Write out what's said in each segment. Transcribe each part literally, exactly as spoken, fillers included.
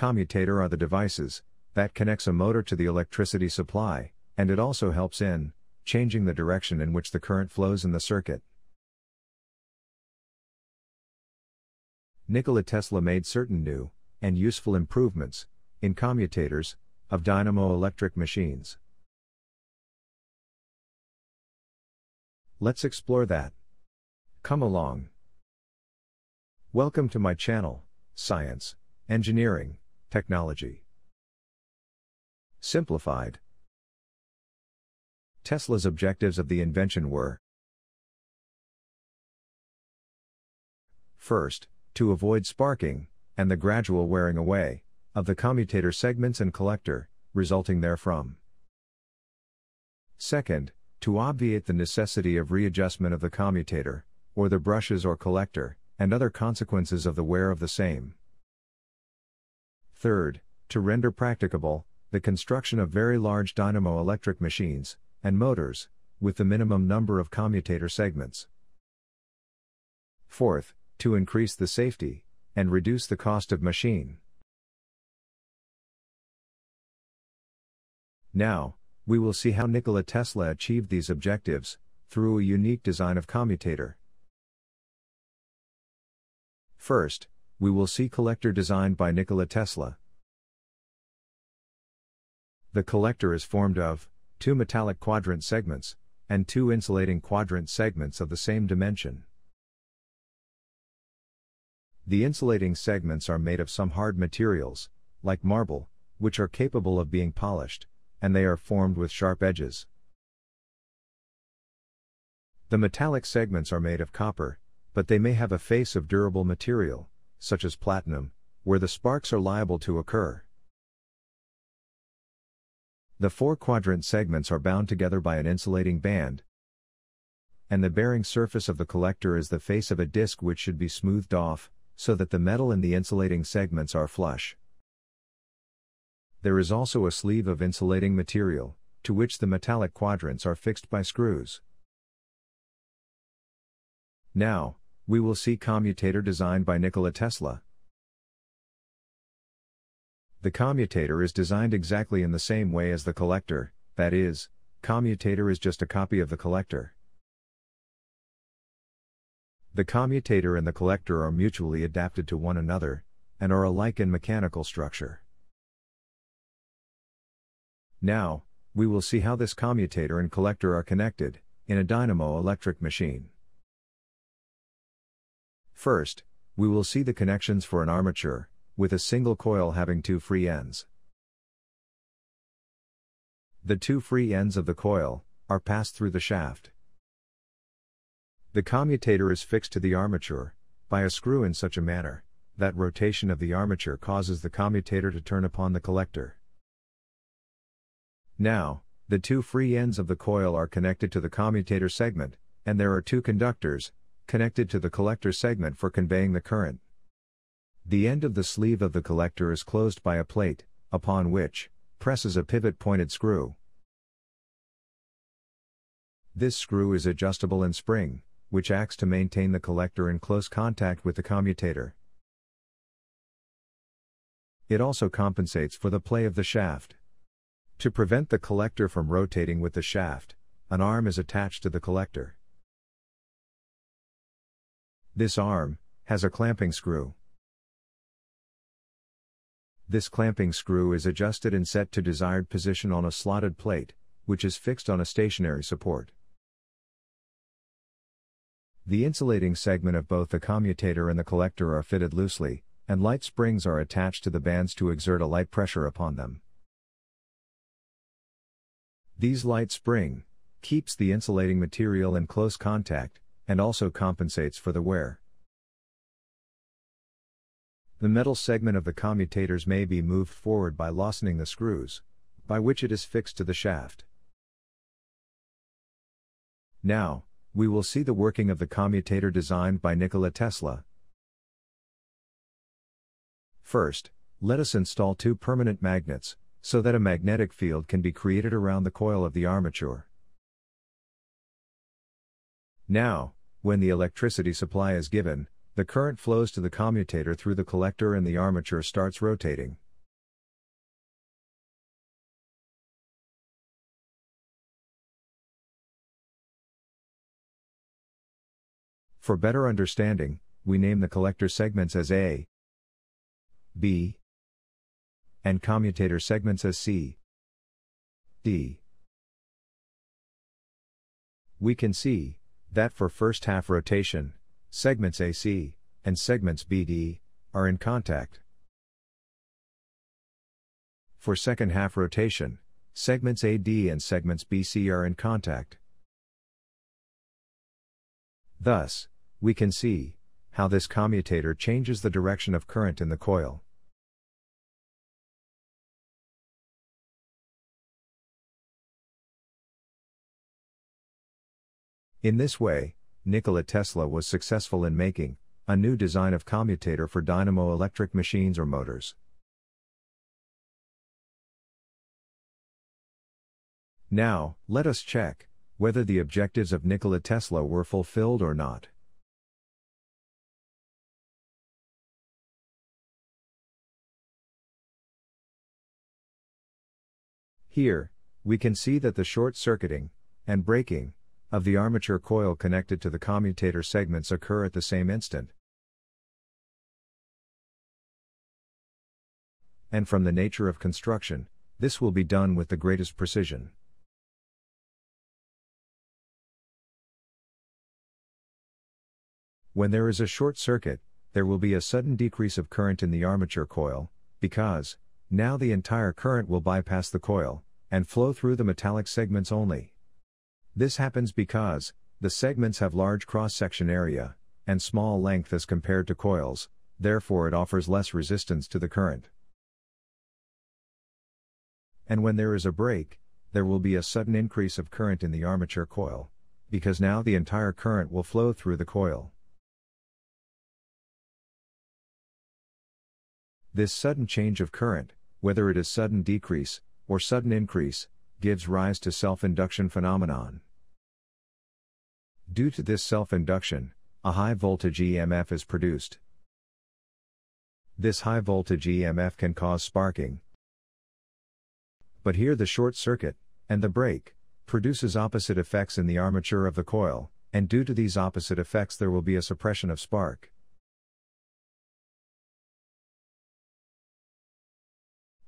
commutator are the devices that connects a motor to the electricity supply, and it also helps in changing the direction in which the current flows in the circuit. Nikola Tesla made certain new and useful improvements in commutators of dynamoelectric machines. Let's explore that. Come along. Welcome to my channel, Science, Engineering, Technology Simplified. Tesla's objectives of the invention were: first, to avoid sparking, and the gradual wearing away, of the commutator segments and collector, resulting therefrom. Second, to obviate the necessity of readjustment of the commutator, or the brushes or collector, and other consequences of the wear of the same. Third, to render practicable the construction of very large dynamoelectric machines and motors, with the minimum number of commutator segments. Fourth, to increase the safety and reduce the cost of machine. Now, we will see how Nikola Tesla achieved these objectives through a unique design of commutator. First, we will see collector designed by Nikola Tesla. The collector is formed of two metallic quadrant segments and two insulating quadrant segments of the same dimension. The insulating segments are made of some hard materials, like marble, which are capable of being polished, and they are formed with sharp edges. The metallic segments are made of copper, but they may have a face of durable material, such as platinum, where the sparks are liable to occur. The four quadrant segments are bound together by an insulating band, and the bearing surface of the collector is the face of a disc which should be smoothed off, so that the metal in the insulating segments are flush. There is also a sleeve of insulating material, to which the metallic quadrants are fixed by screws. Now, we will see commutator designed by Nikola Tesla. The commutator is designed exactly in the same way as the collector, that is, commutator is just a copy of the collector. The commutator and the collector are mutually adapted to one another, and are alike in mechanical structure. Now, we will see how this commutator and collector are connected in a dynamoelectric machine. First, we will see the connections for an armature, with a single coil having two free ends. The two free ends of the coil are passed through the shaft. The commutator is fixed to the armature by a screw in such a manner that rotation of the armature causes the commutator to turn upon the collector. Now, the two free ends of the coil are connected to the commutator segment, and there are two conductors connected to the collector segment for conveying the current. The end of the sleeve of the collector is closed by a plate, upon which presses a pivot-pointed screw. This screw is adjustable in spring, which acts to maintain the collector in close contact with the commutator. It also compensates for the play of the shaft. To prevent the collector from rotating with the shaft, an arm is attached to the collector. This arm has a clamping screw. This clamping screw is adjusted and set to desired position on a slotted plate, which is fixed on a stationary support. The insulating segment of both the commutator and the collector are fitted loosely, and light springs are attached to the bands to exert a light pressure upon them. These light spring keeps the insulating material in close contact, and also compensates for the wear. The metal segment of the commutators may be moved forward by loosening the screws, by which it is fixed to the shaft. Now, we will see the working of the commutator designed by Nikola Tesla. First, let us install two permanent magnets, so that a magnetic field can be created around the coil of the armature. Now, when the electricity supply is given, the current flows to the commutator through the collector and the armature starts rotating. For better understanding, we name the collector segments as A, B, and commutator segments as C, D. We can see that for first half rotation, segments A C and segments B D are in contact. For second half rotation, segments A D and segments B C are in contact. Thus, we can see how this commutator changes the direction of current in the coil. In this way, Nikola Tesla was successful in making a new design of commutator for dynamo electric machines or motors. Now, let us check whether the objectives of Nikola Tesla were fulfilled or not. Here, we can see that the short-circuiting and breaking of the armature coil connected to the commutator segments occur at the same instant. And from the nature of construction, this will be done with the greatest precision. When there is a short circuit, there will be a sudden decrease of current in the armature coil, because now the entire current will bypass the coil and flow through the metallic segments only. This happens because the segments have large cross-section area and small length as compared to coils, therefore it offers less resistance to the current. And when there is a break, there will be a sudden increase of current in the armature coil, because now the entire current will flow through the coil. This sudden change of current, whether it is sudden decrease or sudden increase, gives rise to self-induction phenomenon. Due to this self-induction, a high voltage E M F is produced. This high voltage E M F can cause sparking. But here the short circuit and the break produces opposite effects in the armature of the coil, and due to these opposite effects there will be a suppression of spark.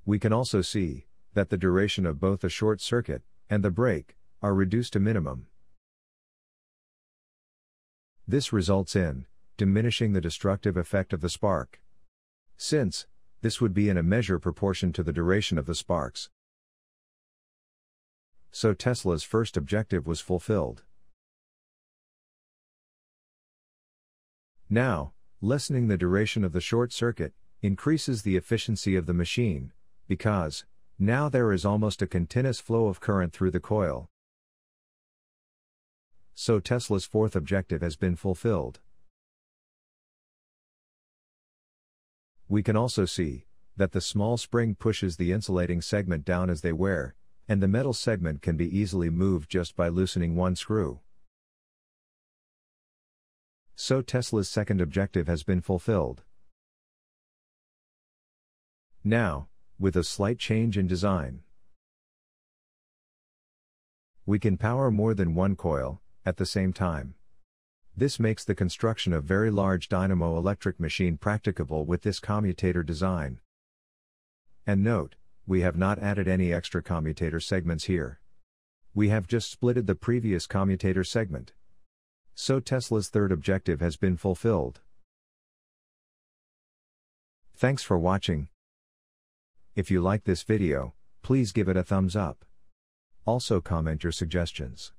We can also see that the duration of both the short circuit and the break are reduced to minimum. This results in diminishing the destructive effect of the spark, since this would be in a measure proportion to the duration of the sparks. So Tesla's first objective was fulfilled. Now, lessening the duration of the short circuit increases the efficiency of the machine, because now there is almost a continuous flow of current through the coil. So Tesla's fourth objective has been fulfilled. We can also see that the small spring pushes the insulating segment down as they wear, and the metal segment can be easily moved just by loosening one screw. So Tesla's second objective has been fulfilled. Now, with a slight change in design, we can power more than one coil at the same time. This makes the construction of very large dynamo electric machine practicable with this commutator design. And note, we have not added any extra commutator segments here. We have just splitted the previous commutator segment. So Tesla's third objective has been fulfilled. Thanks for watching. If you like this video, please give it a thumbs up. Also comment your suggestions.